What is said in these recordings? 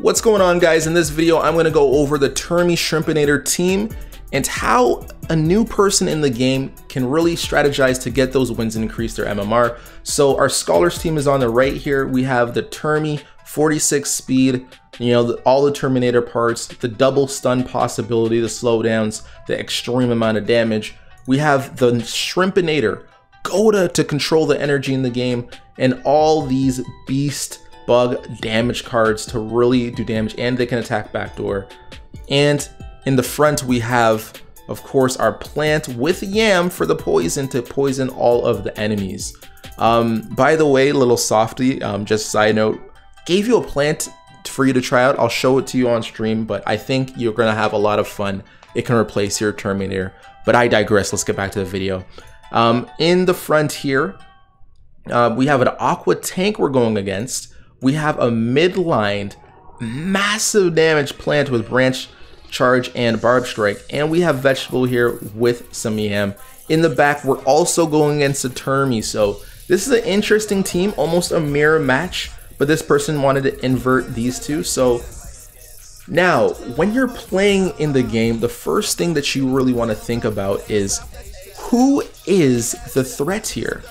What's going on, guys? In this video, I'm gonna go over the Termi Shrimpinator team and how a new person in the game can really strategize to get those wins and increase their MMR. So our Scholars team is on the right here. We have the Termi, 46 speed, all the Terminator parts, the double stun possibility, the slowdowns, the extreme amount of damage. We have the Shrimpinator, Gota to control the energy in the game, and all these beast bug damage cards to really do damage, and they can attack backdoor. And in the front we have, of course, our plant with Yam for the poison to poison all of the enemies. By the way, little softy, just side note, gave you a plant for you to try out. I'll show it to you on stream, but I think you're gonna have a lot of fun. It can replace your Terminator, but I digress. Let's get back to the video. In the front here, we have an Aqua tank we're going against. We have a mid-lined, massive damage plant with Branch, Charge, and Barb Strike. And we have Vegetable here with Samiham. In the back, we're also going against the Termi. So this is an interesting team, almost a mirror match, but this person wanted to invert these two. So now, when you're playing in the game, the first thing that you really want to think about is, who is the threat here?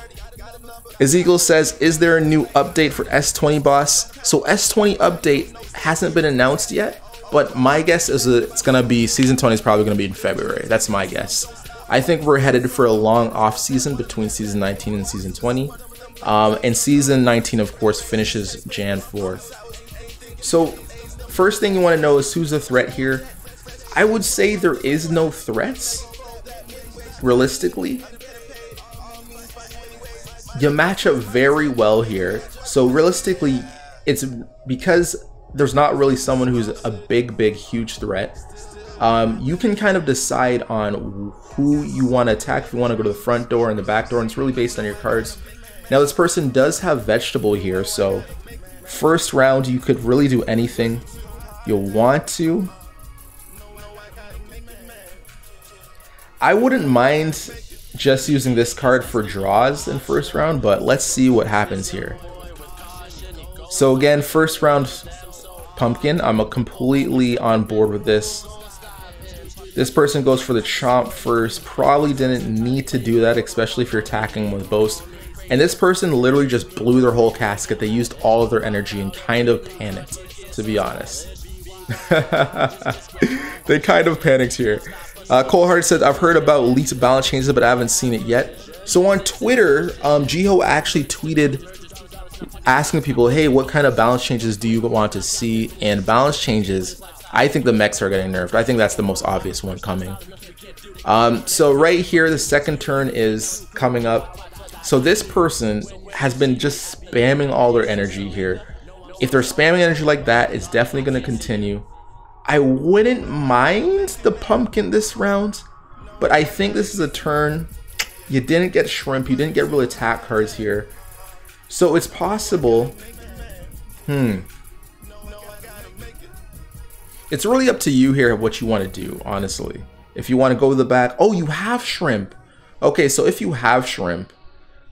Ezekiel says, is there a new update for S20 boss? So S20 update hasn't been announced yet, but my guess is that it's gonna be, season 20 is probably gonna be in February. That's my guess. I think we're headed for a long off season between season 19 and season 20. And season 19, of course, finishes Jan 4th. So first thing you wanna know is who's the threat here. I would say there is no threats, realistically. You match up very well here. So realistically, it's because there's not really someone who's a big, huge threat. You can kind of decide on who you want to attack, if you want to go to the front door and the back door, and it's really based on your cards. Now this person does have Vegetable here, so first round you could really do anything you want to. I wouldn't mind just using this card for draws in first round, but let's see what happens here. So again, first round Pumpkin, I'm completely on board with this. This person goes for the Chomp first, probably didn't need to do that, especially if you're attacking with both. And this person literally just blew their whole casket. They used all of their energy and kind of panicked, to be honest. They kind of panicked here. Coldheart says, I've heard about leaked balance changes, but I haven't seen it yet. So on Twitter, Jiho actually tweeted asking people, hey, what kind of balance changes do you want to see? And balance changes, I think the mechs are getting nerfed. I think that's the most obvious one coming. So right here, the second turn is coming up. So this person has been just spamming all their energy here. If they're spamming energy like that, it's definitely going to continue. I wouldn't mind the Pumpkin this round, but I think this is a turn. You didn't get Shrimp, you didn't get really attack cards here. So it's possible, It's really up to you here what you want to do, honestly. If you want to go to the back, oh, you have Shrimp. Okay, so if you have Shrimp,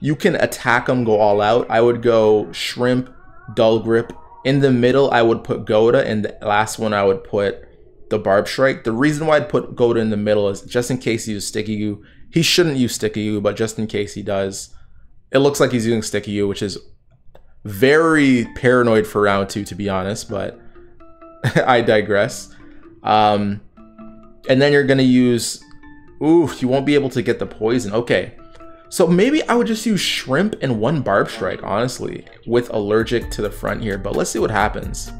you can attack them, go all out. I would go Shrimp, Dull Grip. In the middle, I would put Gota, and the last one I would put the Barb Strike. The reason why I'd put Gota in the middle is just in case he uses Sticky U. He shouldn't use Sticky U, but just in case he does, it looks like he's using Sticky U, which is very paranoid for round two, to be honest, but I digress. And then you're gonna use, oof, you won't be able to get the poison, okay. So maybe I would just use Shrimp and one Barb Strike, honestly, with Allergic to the front here, but let's see what happens.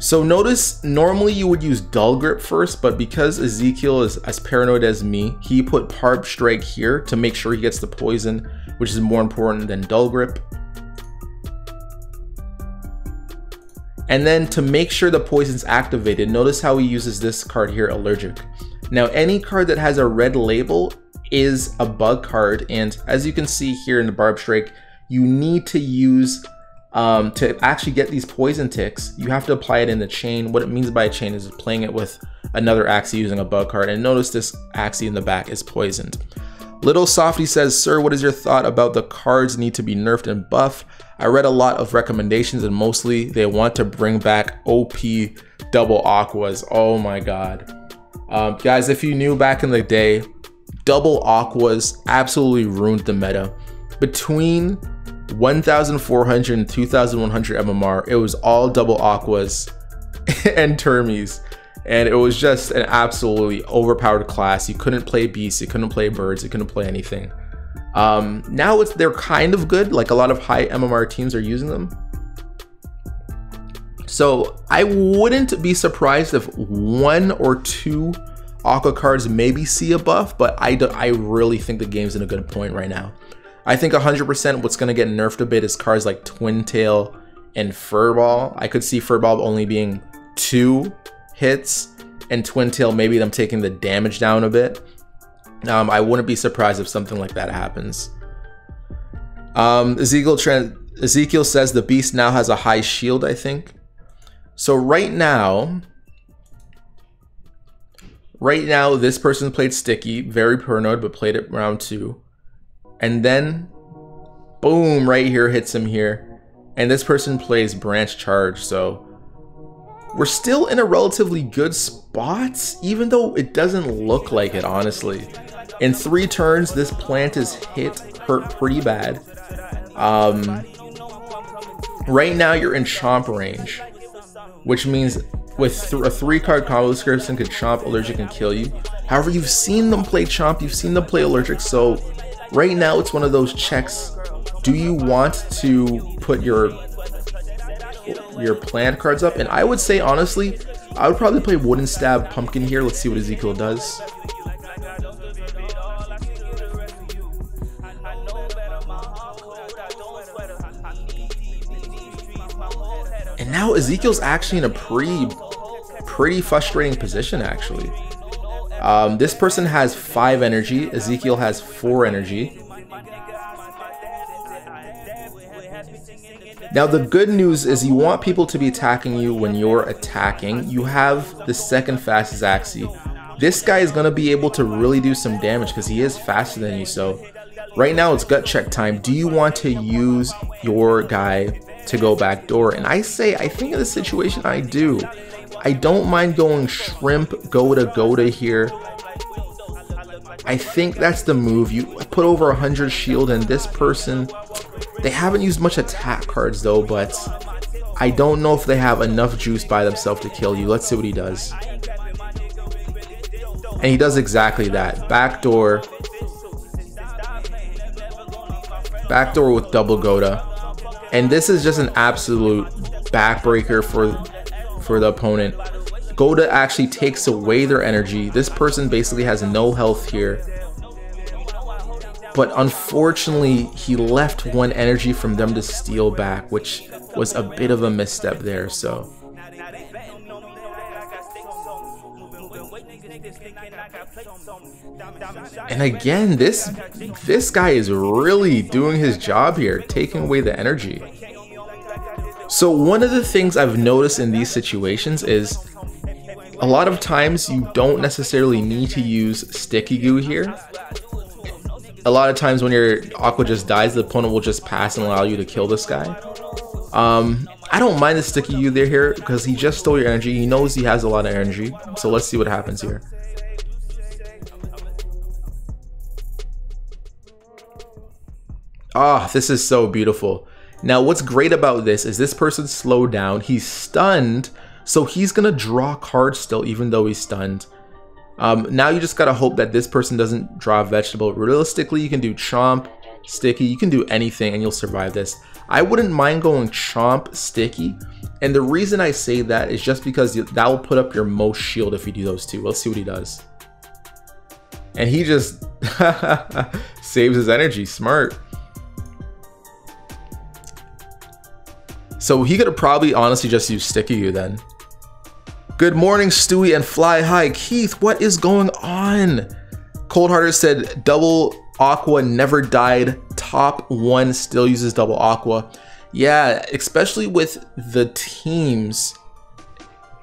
So notice, normally you would use Dull Grip first, but because Ezekiel is as paranoid as me, he put Barb Strike here to make sure he gets the poison, which is more important than Dull Grip. And then to make sure the poison's activated, notice how he uses this card here, Allergic. Now, any card that has a red label is a bug card, and as you can see here in the Barb Strike, you need to use, to actually get these poison ticks, you have to apply it in the chain. What it means by a chain is playing it with another Axie using a bug card, and notice this Axie in the back is poisoned. Little Softy says, sir, what is your thought about the cards need to be nerfed and buffed? I read a lot of recommendations and mostly they want to bring back OP double aquas. Oh my God. Guys, if you knew back in the day, double aquas absolutely ruined the meta. Between 1,400 and 2,100 MMR, it was all double aquas and termis. And it was just an absolutely overpowered class. You couldn't play beasts, you couldn't play birds, you couldn't play anything. Now they're kind of good, like a lot of high MMR teams are using them. So I wouldn't be surprised if one or two Aqua cards maybe see a buff, but I really think the game's in a good point right now. I think 100% what's gonna get nerfed a bit is cards like Twin Tail and Furball. I could see Furball only being 2 hits and Twin Tail maybe them taking the damage down a bit. I wouldn't be surprised if something like that happens. Ezekiel says the beast now has a high shield, I think. So right now this person played Sticky, very paranoid, but played it round 2. And then boom, right here hits him here. And this person plays Branch Charge, so we're still in a relatively good spot, even though it doesn't look like it, honestly. In 3 turns, this plant is hurt pretty bad. Right now, you're in Chomp range, which means with a 3-card combo, this person could Chomp, Allergic, and kill you. However, you've seen them play Chomp, you've seen them play Allergic, so right now, it's one of those checks. Do you want to put your plant cards up? And I would say, honestly, I would probably play Wooden Stab Pumpkin here. Let's see what Ezekiel does. And now Ezekiel's actually in a pretty frustrating position, actually. This person has 5 energy. Ezekiel has 4 energy. Now the good news is you want people to be attacking you when you're attacking. You have the second fastest Axie. This guy is going to be able to really do some damage because he is faster than you. So right now it's gut check time. Do you want to use your guy to go backdoor? And I think in this situation I do. I don't mind going Shrimp, Gota here. I think that's the move. You put over 100 shield and this person, they haven't used much attack cards though, but I don't know if they have enough juice by themselves to kill you. Let's see what he does. And he does exactly that. Backdoor. Backdoor with double Gota. And this is just an absolute backbreaker for the opponent. Gota actually takes away their energy. This person basically has no health here. But unfortunately, he left 1 energy from them to steal back, which was a bit of a misstep there, so. And again, this guy is really doing his job here, taking away the energy. So one of the things I've noticed in these situations is a lot of times you don't necessarily need to use Sticky U here. A lot of times when your Aqua just dies, the opponent will just pass and allow you to kill this guy. I don't mind the Sticky U there here because he just stole your energy. He knows he has a lot of energy. So let's see what happens here. Ah, this is so beautiful. Now what's great about this is this person's slowed down. He's stunned. So he's going to draw cards still even though he's stunned. Now you just gotta hope that this person doesn't draw Vegetable. Realistically, you can do Chomp, Sticky, you can do anything and you'll survive this. I wouldn't mind going Chomp, Sticky. And the reason I say that is just because that will put up your most shield if you do those two. Let's see what he does. And he just saves his energy, smart. So he could have probably honestly just used Sticky U then. Good morning, Stewie and Fly High. Keith, what is going on? Coldhearted said, double Aqua never died. Top 1 still uses double Aqua. Yeah, especially with the teams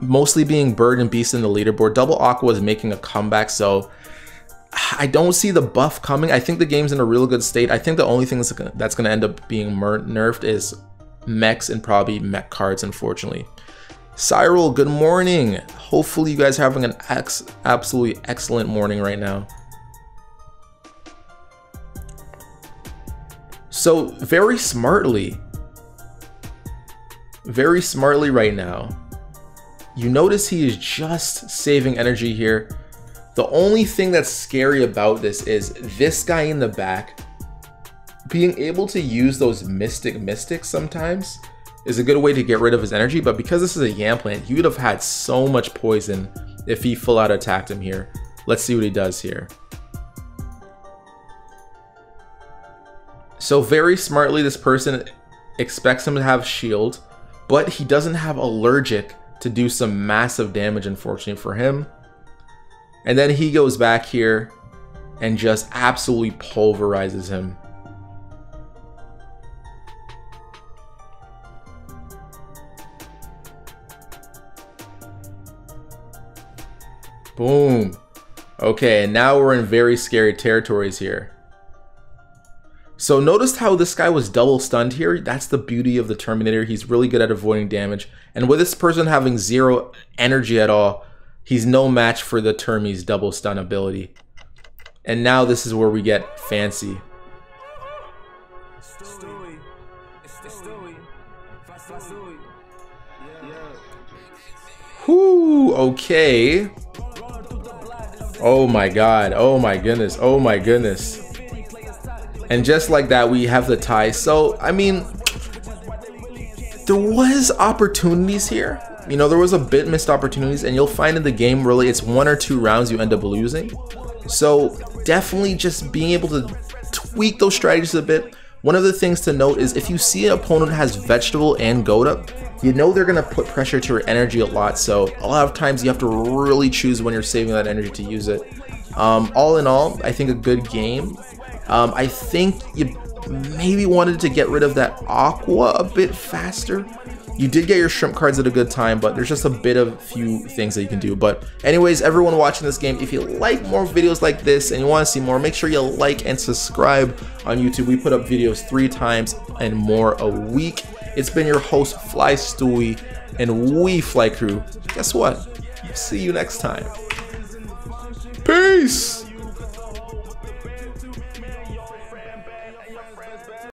mostly being Bird and Beast in the leaderboard. Double Aqua is making a comeback, so I don't see the buff coming. I think the game's in a real good state. I think the only thing that's going to end up being nerfed is mechs and probably mech cards, unfortunately. Cyril, good morning. Hopefully you guys are having an absolutely excellent morning right now. So very smartly right now, you notice he is just saving energy here. The only thing that's scary about this is this guy in the back being able to use those mystics sometimes is a good way to get rid of his energy, but because this is a Yam plant, he would have had so much poison if he full out attacked him here. Let's see what he does here. So very smartly, this person expects him to have shield, but he doesn't have allergic to do some massive damage, unfortunately for him. And then he goes back here and just absolutely pulverizes him. Boom. Okay, and now we're in very scary territories here. So notice how this guy was double stunned here. That's the beauty of the Terminator. He's really good at avoiding damage. And with this person having zero energy at all, he's no match for the Termi's double stun ability. And now this is where we get fancy. Whoo, okay. Oh my god, oh my goodness, oh my goodness. And just like that, we have the tie. So, I mean, there was opportunities here. You know, there was a bit missed opportunities, and you'll find in the game, really, it's 1 or 2 rounds you end up losing. So, definitely just being able to tweak those strategies a bit. One of the things to note is if you see an opponent has Vegetable and Gota, you know they're going to put pressure to your energy a lot. So, a lot of times you have to really choose when you're saving that energy to use it. All in all, I think a good game. I think you maybe wanted to get rid of that Aqua a bit faster. You did get your shrimp cards at a good time, but there's just a bit of few things that you can do. But anyways, everyone watching this game, if you like more videos like this and you want to see more, make sure you like and subscribe on YouTube. We put up videos 3 times and more a week. It's been your host, Fly Stewie, and we Fly Crew. Guess what? See you next time. Peace!